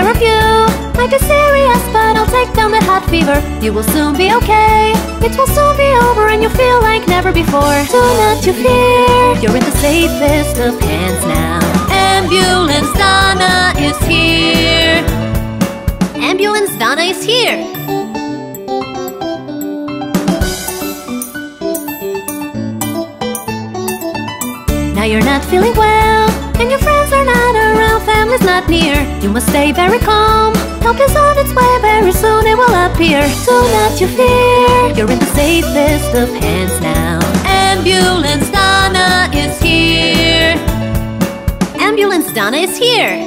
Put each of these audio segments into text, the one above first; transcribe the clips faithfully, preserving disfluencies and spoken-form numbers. care of you. Like a serious bud, I'll take down the hot fever. You will soon be okay. It will soon be over and you'll feel like never before. Do not you fear, you're in the safest of hands now. Ambulance Donna is here. Ambulance Donna is here. Now you're not feeling well, and your friends are not around, family's not near. You must stay very calm. Help is on its way, very soon it will appear. Do not you fear, you're in the safest of hands now. Ambulance Donna is here. Ambulance Donna is here.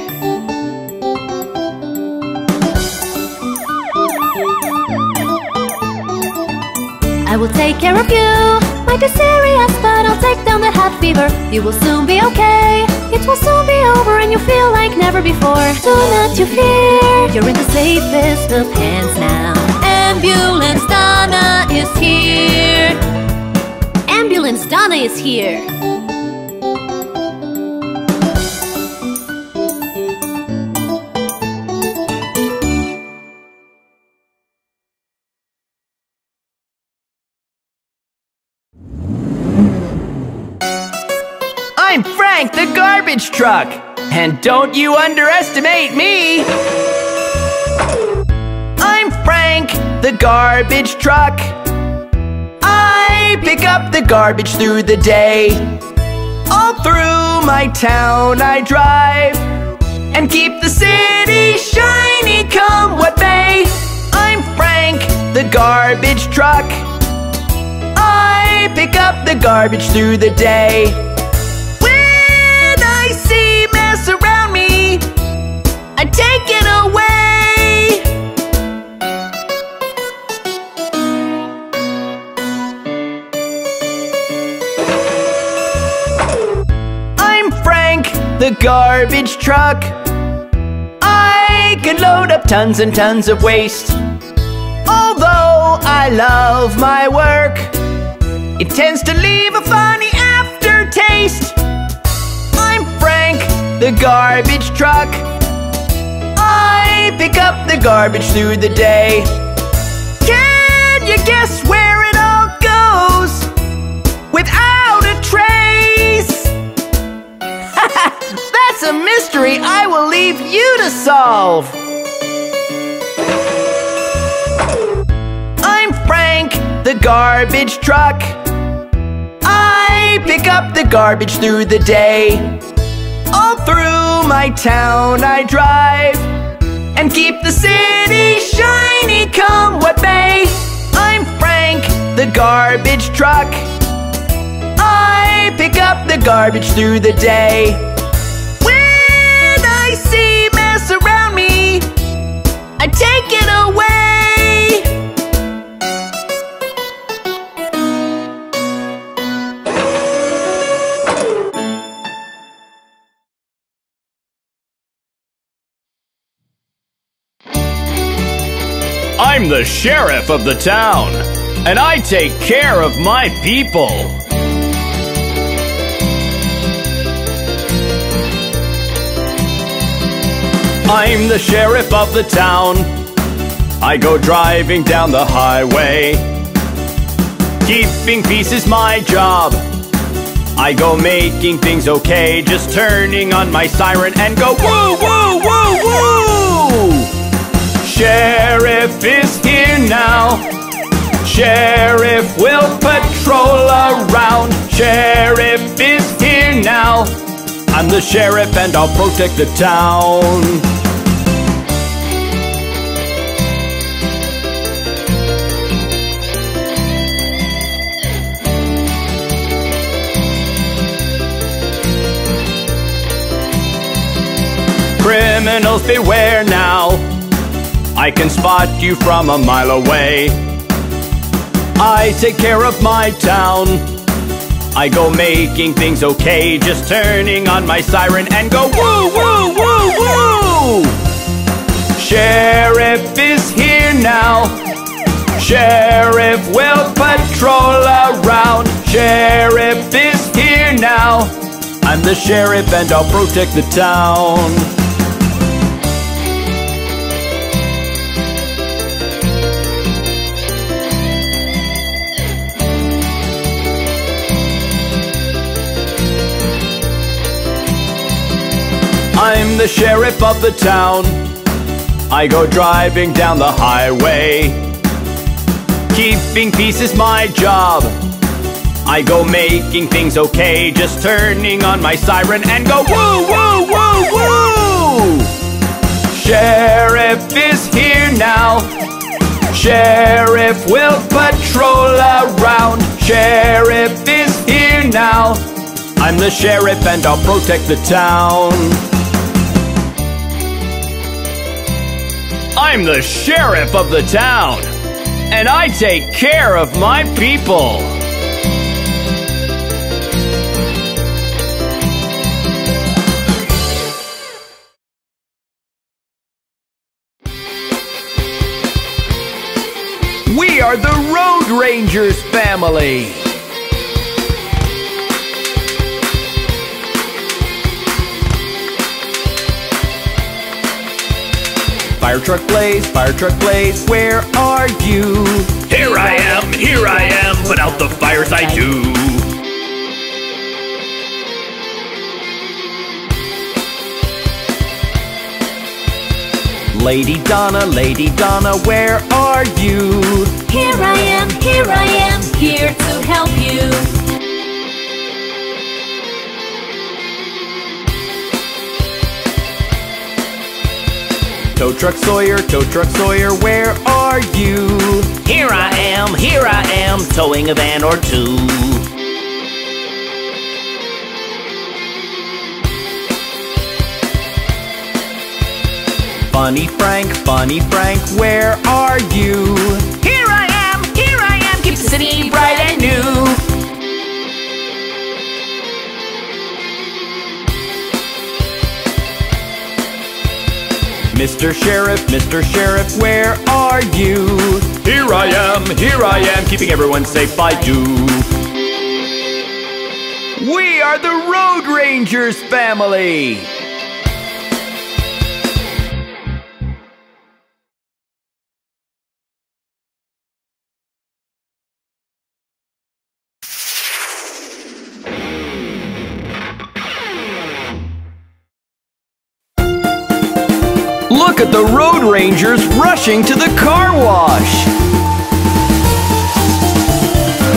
I will take care of you. Like a serious bud, I'll take down that hot fever. You will soon be okay. It will soon be over and you'll feel like never before. Do not you fear, you're in the safest of hands now. Ambulance Donna is here. Ambulance Donna is here. I'm Frank the garbage truck, and don't you underestimate me. I'm Frank the garbage truck. I pick up the garbage through the day. All through my town I drive and keep the city shiny come what may. I'm Frank the garbage truck. I pick up the garbage through the day. Around me, I take it away. I'm Frank the garbage truck. I can load up tons and tons of waste. Although I love my work, it tends to leave a funny aftertaste. The garbage truck. I pick up the garbage through the day. Can you guess where it all goes without a trace? That's a mystery I will leave you to solve. I'm Frank the garbage truck. I pick up the garbage through the day. All through my town I drive and keep the city shiny come what may. I'm Frank the garbage truck. I pick up the garbage through the day. When I see mess around me, I take it away. I'm the sheriff of the town, and I take care of my people. I'm the sheriff of the town. I go driving down the highway. Keeping peace is my job. I go making things okay, just turning on my siren and go woo, woo, woo, woo! Sheriff is here now. Sheriff will patrol around. Sheriff is here now. I'm the sheriff and I'll protect the town. Criminals beware now. I can spot you from a mile away. I take care of my town. I go making things okay, just turning on my siren and go woo, woo, woo, woo! Sheriff is here now. Sheriff will patrol around. Sheriff is here now. I'm the sheriff and I'll protect the town. I'm the sheriff of the town. I go driving down the highway. Keeping peace is my job. I go making things okay, just turning on my siren and go woo, woo, woo, woo! Sheriff is here now. Sheriff will patrol around. Sheriff is here now. I'm the sheriff and I'll protect the town. I'm the sheriff of the town, and I take care of my people. We are the Road Rangers family. Fire truck blaze, fire truck blaze, where are you? Here I am, here I am, put out the fires I do. Lady Donna, Lady Donna, where are you? Here I am, here I am, here to help you. Tow Truck Sawyer, Tow Truck Sawyer, where are you? Here I am, here I am, towing a van or two. Funny Frank, Funny Frank, where are you? Here I am, here I am, keep the city bright and new. Mister Sheriff, Mister Sheriff, where are you? Here I am, here I am, keeping everyone safe I do. We are the Road Rangers family. Look at the Road Rangers rushing to the car wash.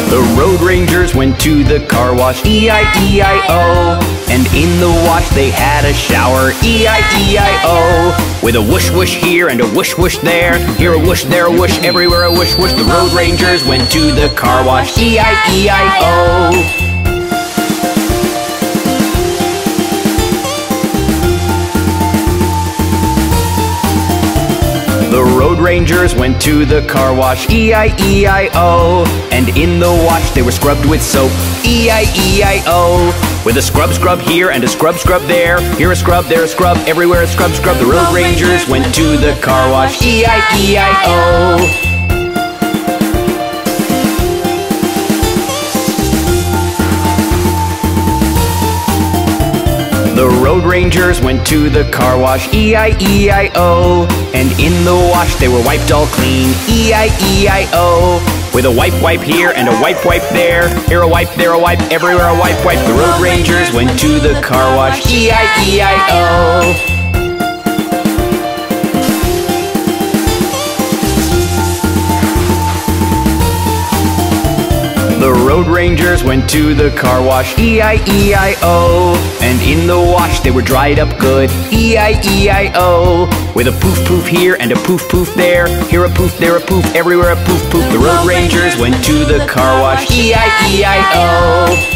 The Road Rangers went to the car wash, E I E I O. And in the wash they had a shower, E I E I O. With a whoosh whoosh here and a whoosh whoosh there. Here a whoosh, there a whoosh, everywhere a whoosh whoosh. The Road Rangers went to the car wash, E I E I O. The Road Rangers went to the car wash, E I E I O. And in the wash they were scrubbed with soap, E I E I O. With a scrub scrub here and a scrub scrub there. Here a scrub, there a scrub, everywhere a scrub scrub. The Road Rangers went to the car wash, E I E I O. The Road Rangers went to the car wash, E I E I O. And in the wash they were wiped all clean, E I E I O. With a wipe wipe here and a wipe wipe there. Here a wipe, there a wipe, everywhere a wipe wipe. The Road Rangers went to the car wash, E I E I O. The Road Rangers went to the car wash, E I E I O. And in the wash they were dried up good, E I E I O. With a poof poof here and a poof poof there. Here a poof, there a poof, everywhere a poof poof. The Road Rangers went to the car wash, E I E I O.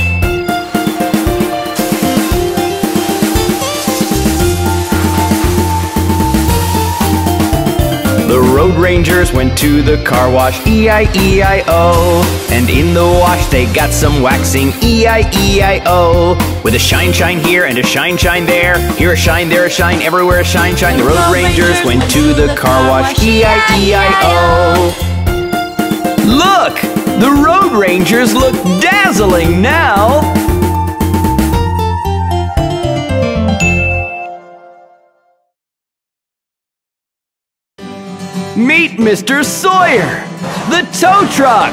The Road Rangers went to the car wash, E I E I O. And in the wash they got some waxing, E I E I O. With a shine shine here and a shine shine there. Here a shine, there a shine, everywhere a shine shine. The Road Rangers went to the car wash, E I E I O. Look! The Road Rangers look dazzling now! Meet Mister Sawyer, the tow truck!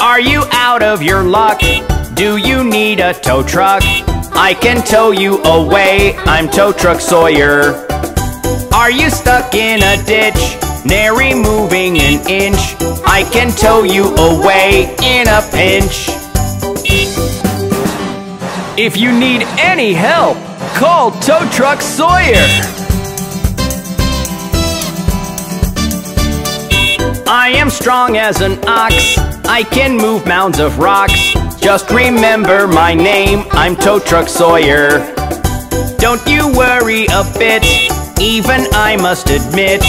Are you out of your luck? Do you need a tow truck? I can tow you away. I'm Tow Truck Sawyer. Are you stuck in a ditch? Nary moving an inch. I can tow you away in a pinch. If you need any help, call Tow Truck Sawyer. I am strong as an ox. I can move mounds of rocks. Just remember my name, I'm Tow Truck Sawyer. Don't you worry a bit, even I must admit,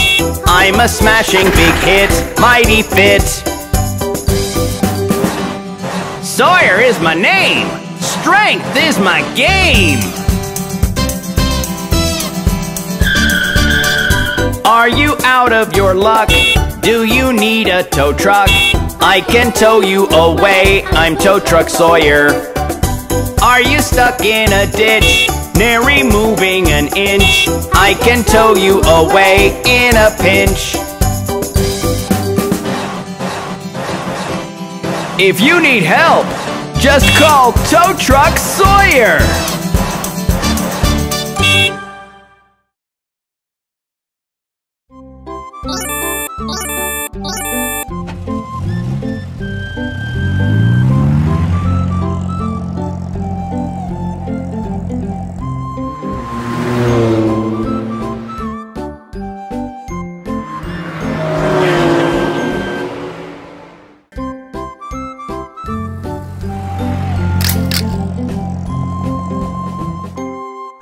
I'm a smashing big hit, mighty fit. Sawyer is my name, strength is my game. Are you out of your luck? Do you need a tow truck? I can tow you away, I'm Tow Truck Sawyer. Are you stuck in a ditch? Nary moving an inch. I can tow you away in a pinch. If you need help, just call Tow Truck Sawyer.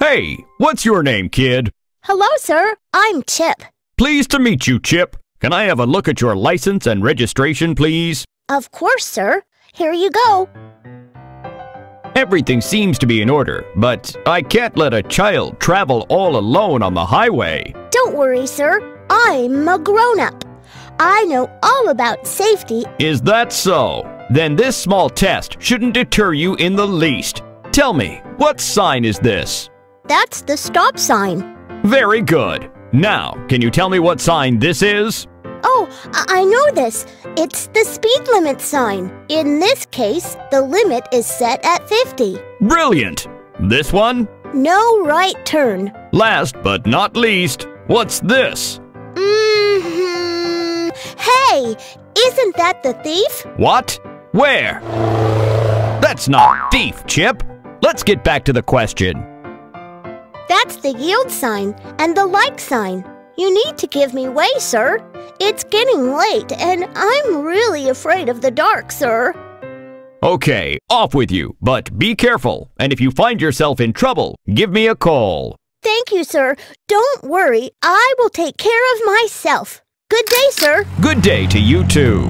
Hey, what's your name, kid? Hello, sir. I'm Chip. Pleased to meet you, Chip. Can I have a look at your license and registration, please? Of course, sir. Here you go. Everything seems to be in order, but I can't let a child travel all alone on the highway. Don't worry, sir. I'm a grown-up. I know all about safety. Is that so? Then this small test shouldn't deter you in the least. Tell me, what sign is this? That's the stop sign. Very good. Now, can you tell me what sign this is? Oh, I know this. It's the speed limit sign. In this case, the limit is set at fifty. Brilliant. This one? No right turn. Last but not least, what's this? Mm-hmm. Hey, isn't that the thief? What? Where? That's not thief, Chip. Let's get back to the question. That's the yield sign and the like sign. You need to give me way, sir. It's getting late and I'm really afraid of the dark, sir. Okay, off with you, but be careful. And if you find yourself in trouble, give me a call. Thank you, sir. Don't worry, I will take care of myself. Good day, sir. Good day to you too.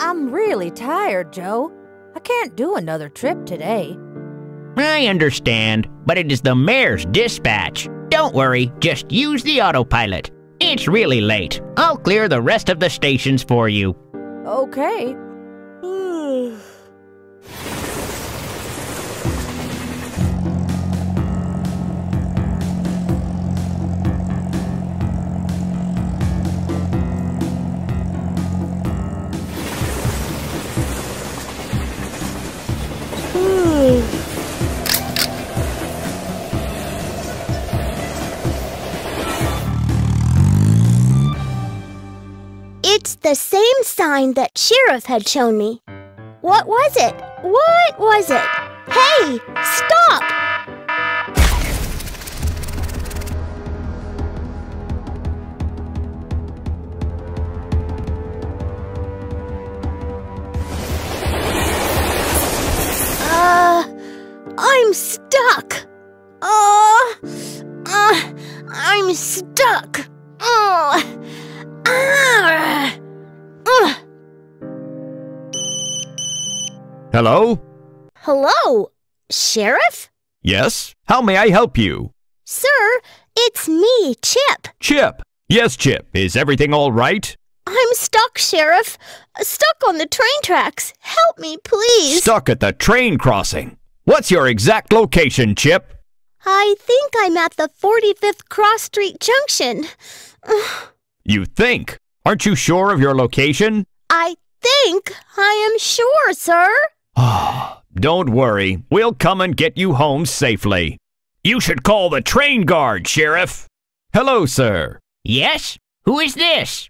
I'm really tired, Joe. I can't do another trip today. I understand, but it is the mayor's dispatch. Don't worry, just use the autopilot. It's really late. I'll clear the rest of the stations for you. Okay. It's the same sign that Sheriff had shown me. What was it? What was it? Hey, stop! Uh, I'm stuck. Uh, uh, I'm stuck. Uh, uh, uh. Hello? Hello, Sheriff? Yes, how may I help you? Sir, it's me, Chip. Chip? Yes, Chip. Is everything all right? I'm stuck, Sheriff. Stuck on the train tracks. Help me, please. Stuck at the train crossing. What's your exact location, Chip? I think I'm at the forty-fifth Cross Street Junction. You think? Aren't you sure of your location? I think I am sure, sir. Don't worry. We'll come and get you home safely. You should call the train guard, Sheriff. Hello, sir. Yes? Who is this?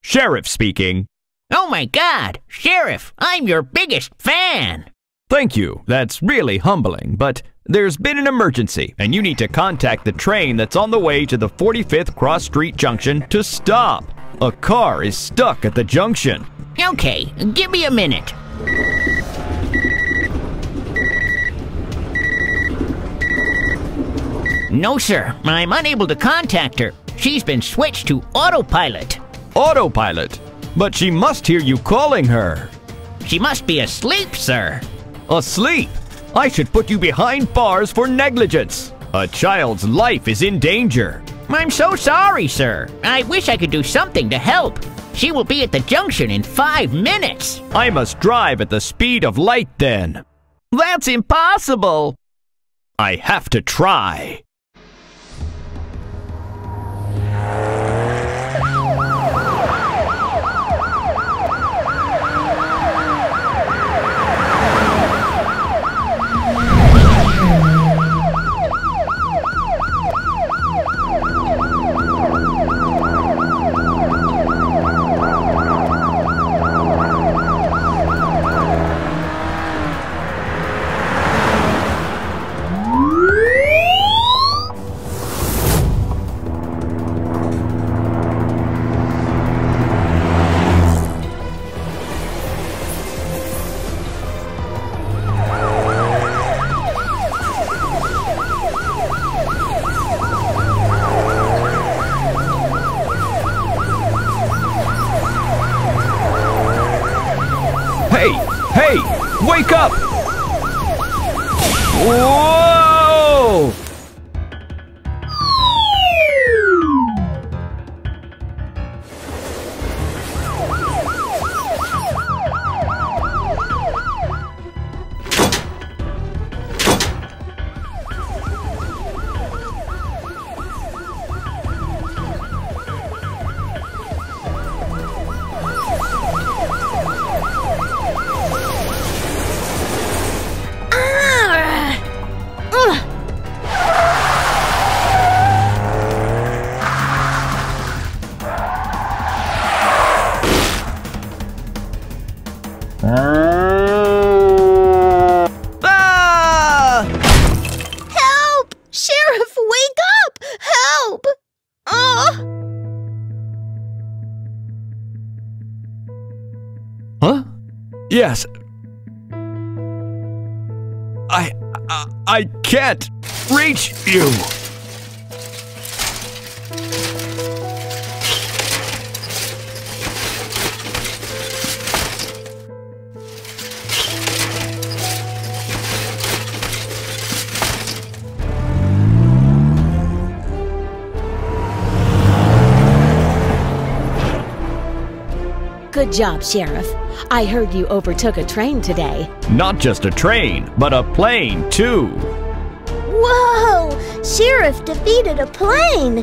Sheriff speaking. Oh, my God. Sheriff, I'm your biggest fan. Thank you. That's really humbling, but there's been an emergency, and you need to contact the train that's on the way to the forty-fifth Cross Street Junction to stop. A car is stuck at the junction. Okay, give me a minute. No, sir. I'm unable to contact her. She's been switched to autopilot. Autopilot? But she must hear you calling her. She must be asleep, sir. Asleep? I should put you behind bars for negligence. A child's life is in danger. I'm so sorry, sir. I wish I could do something to help. She will be at the junction in five minutes. I must drive at the speed of light then. That's impossible. I have to try. Wake up! Whoa! Yes. I, I... I can't reach you! Good job, Sheriff. I heard you overtook a train today. Not just a train, but a plane, too. Whoa! Sheriff defeated a plane!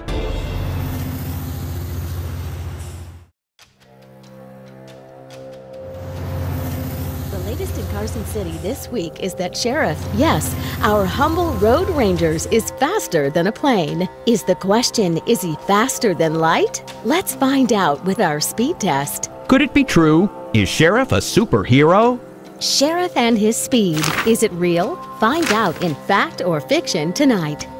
The latest in Carson City this week is that Sheriff, yes, our humble Road Rangers, is faster than a plane. Is the question, is he faster than light? Let's find out with our speed test. Could it be true? Is Sheriff a superhero? Sheriff and his speed. Is it real? Find out in Fact or Fiction tonight.